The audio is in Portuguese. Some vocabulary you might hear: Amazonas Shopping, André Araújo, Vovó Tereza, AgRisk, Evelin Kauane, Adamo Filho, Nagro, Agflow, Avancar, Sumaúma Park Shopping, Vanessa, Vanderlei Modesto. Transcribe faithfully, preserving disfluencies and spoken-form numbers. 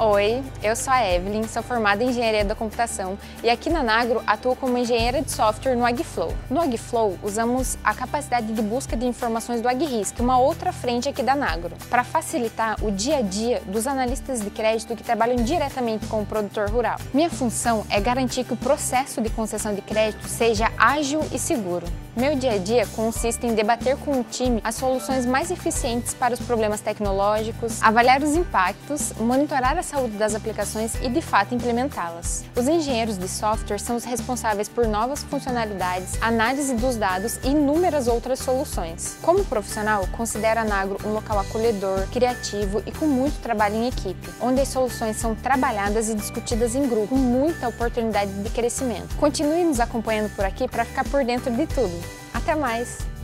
Oi, eu sou a Evelin, sou formada em Engenharia da Computação e aqui na Nagro atuo como engenheira de software no Agflow. No Agflow, usamos a capacidade de busca de informações do AgRisk, uma outra frente aqui da Nagro, para facilitar o dia a dia dos analistas de crédito que trabalham diretamente com o produtor rural. Minha função é garantir que o processo de concessão de crédito seja ágil e seguro. Meu dia a dia consiste em debater com o time as soluções mais eficientes para os problemas tecnológicos, avaliar os impactos, monitorar a saúde das aplicações e, de fato, implementá-las. Os engenheiros de software são os responsáveis por novas funcionalidades, análise dos dados e inúmeras outras soluções. Como profissional, considero a Nagro um local acolhedor, criativo e com muito trabalho em equipe, onde as soluções são trabalhadas e discutidas em grupo, com muita oportunidade de crescimento. Continue nos acompanhando por aqui para ficar por dentro de tudo. Até mais!